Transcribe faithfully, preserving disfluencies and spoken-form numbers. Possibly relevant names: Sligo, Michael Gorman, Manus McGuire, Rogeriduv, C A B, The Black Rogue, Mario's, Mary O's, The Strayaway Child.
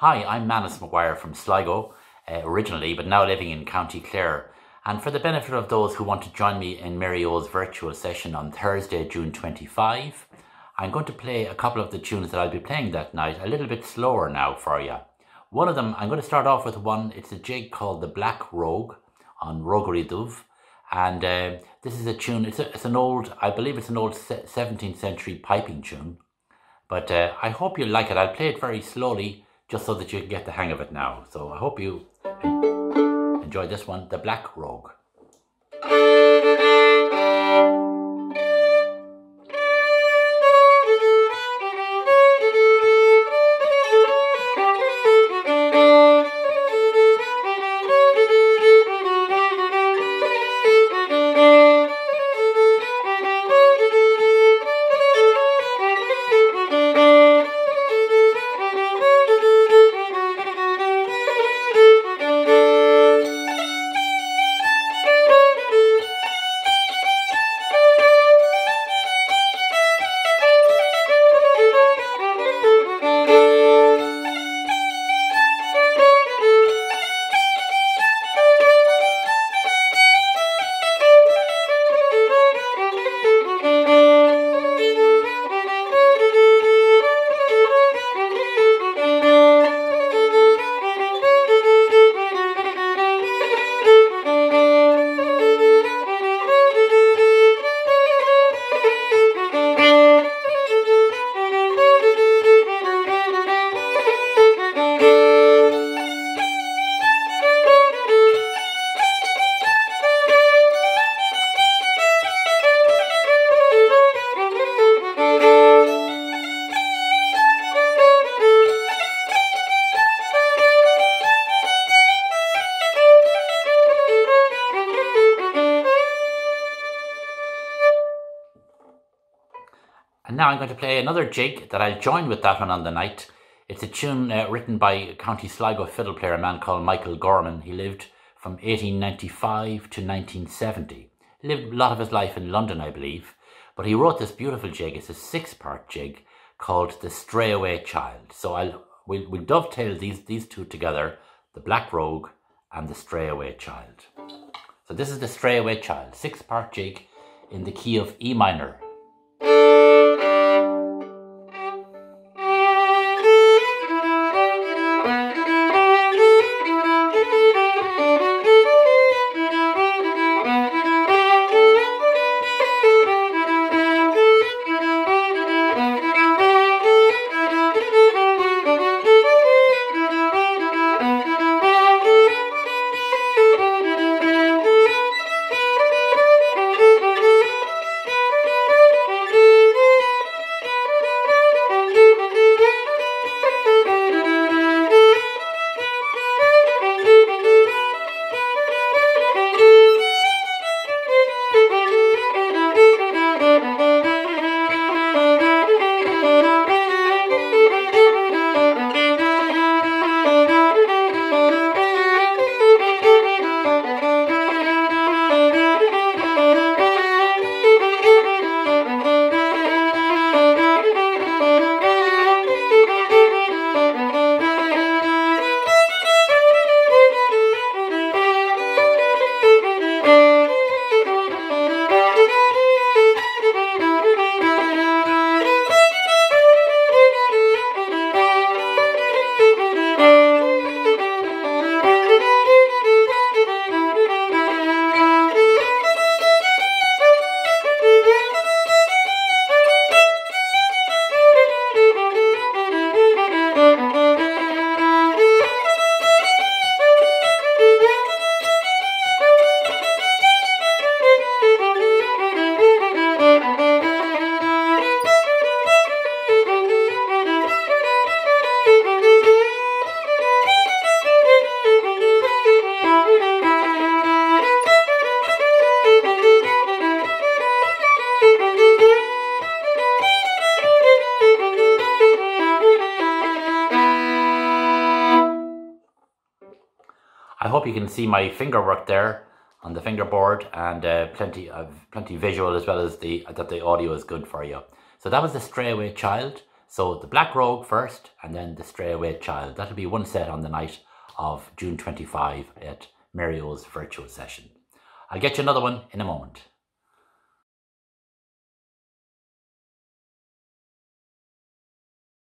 Hi, I'm Manus McGuire from Sligo uh, originally, but now living in County Clare. And for the benefit of those who want to join me in Mary O's virtual session on Thursday, June twenty-fifth, I'm going to play a couple of the tunes that I'll be playing that night a little bit slower now for you. One of them, I'm going to start off with one, it's a jig called The Black Rogue on Rogeriduv. And uh, this is a tune, it's, a, it's an old, I believe it's an old seventeenth century piping tune. But uh, I hope you like it. I'll play it very slowly, just so that you can get the hang of it now. So I hope you enjoy this one, The Black Rogue. And now I'm going to play another jig that I'll join with that one on the night. It's a tune uh, written by County Sligo fiddle player, a man called Michael Gorman. He lived from eighteen ninety-five to nineteen seventy. He lived a lot of his life in London, I believe. But he wrote this beautiful jig. It's a six-part jig called The Strayaway Child. So I'll, we'll, we'll dovetail these, these two together, The Black Rogue and The Strayaway Child. So this is The Strayaway Child, six-part jig in the key of E minor. I hope you can see my finger work there on the fingerboard, and uh, plenty of plenty visual as well as the that the audio is good for you. So that was The Strayaway Child, So The Black Rogue first, and then The Strayaway Child. That'll be one set on the night of June twenty-fifth at Mario's virtual session. I'll get you another one in a moment.